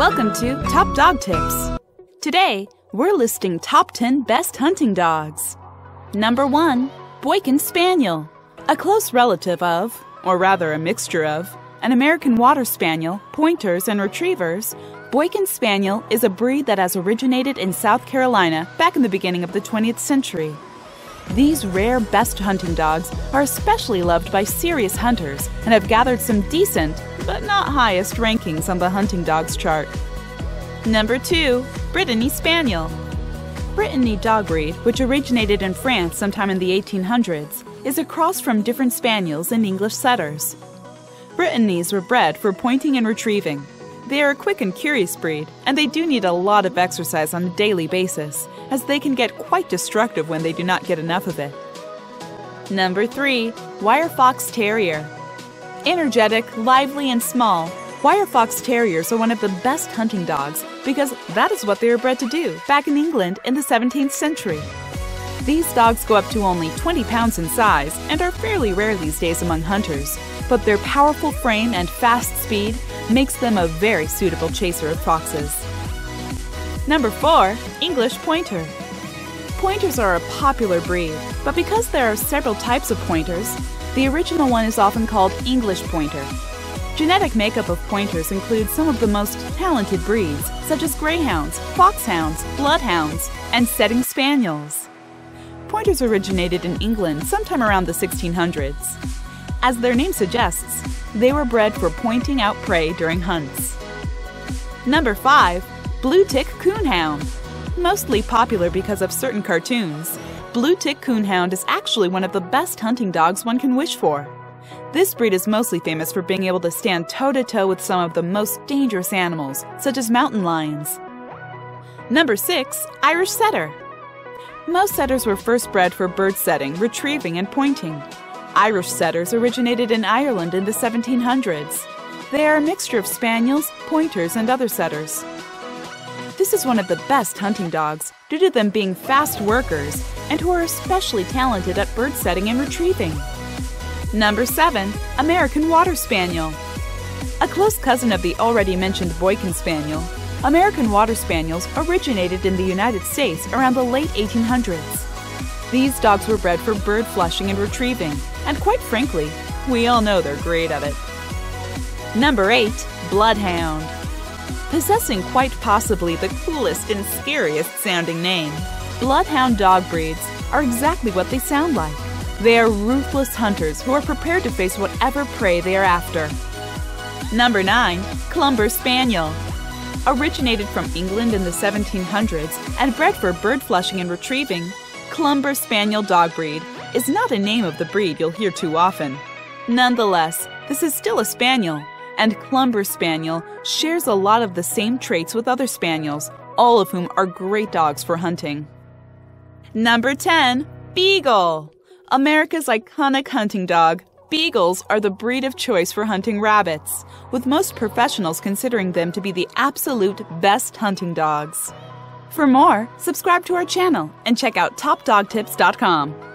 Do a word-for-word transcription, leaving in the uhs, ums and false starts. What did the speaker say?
Welcome to Top Dog Tips. Today, we're listing top ten best hunting dogs. Number one, Boykin Spaniel, a close relative of, or rather a mixture of, an American Water Spaniel, Pointers, and Retrievers. Boykin Spaniel is a breed that has originated in South Carolina back in the beginning of the twentieth century. These rare best hunting dogs are especially loved by serious hunters and have gathered some decent, but not highest, rankings on the hunting dogs chart. Number two, Brittany Spaniel. Brittany dog breed, which originated in France sometime in the eighteen hundreds, is a cross from different spaniels and English setters. Brittany's were bred for pointing and retrieving. They are a quick and curious breed, and they do need a lot of exercise on a daily basis, as they can get quite destructive when they do not get enough of it. Number three, Wire Fox Terrier. Energetic, lively, and small, Wire Fox Terriers are one of the best hunting dogs because that is what they were bred to do back in England in the seventeenth century. These dogs go up to only twenty pounds in size and are fairly rare these days among hunters, but their powerful frame and fast speed makes them a very suitable chaser of foxes. Number four, English Pointer. Pointers are a popular breed, but because there are several types of pointers, the original one is often called English Pointer. Genetic makeup of pointers includes some of the most talented breeds, such as greyhounds, foxhounds, bloodhounds, and setting spaniels. Pointers originated in England sometime around the sixteen hundreds. As their name suggests, they were bred for pointing out prey during hunts. Number five, Blue Tick Coonhound. Mostly popular because of certain cartoons, Blue Tick Coonhound is actually one of the best hunting dogs one can wish for. This breed is mostly famous for being able to stand toe-to-toe with some of the most dangerous animals, such as mountain lions. Number six, Irish Setter. Most setters were first bred for bird setting, retrieving, and pointing. Irish Setters originated in Ireland in the seventeen hundreds. They are a mixture of spaniels, pointers, and other setters. This is one of the best hunting dogs due to them being fast workers and who are especially talented at bird setting and retrieving. Number seven, American Water Spaniel. A close cousin of the already mentioned Boykin Spaniel, American Water Spaniels originated in the United States around the late eighteen hundreds. These dogs were bred for bird flushing and retrieving, and quite frankly, we all know they're great at it. Number eight, Bloodhound. Possessing quite possibly the coolest and scariest sounding name, Bloodhound dog breeds are exactly what they sound like. They are ruthless hunters who are prepared to face whatever prey they are after. Number nine, Clumber Spaniel. Originated from England in the seventeen hundreds and bred for bird flushing and retrieving, Clumber Spaniel dog breed is not a name of the breed you'll hear too often. Nonetheless, this is still a spaniel, and Clumber Spaniel shares a lot of the same traits with other spaniels, all of whom are great dogs for hunting. Number ten, Beagle. America's iconic hunting dog, Beagles are the breed of choice for hunting rabbits, with most professionals considering them to be the absolute best hunting dogs. For more, subscribe to our channel and check out top dog tips dot com.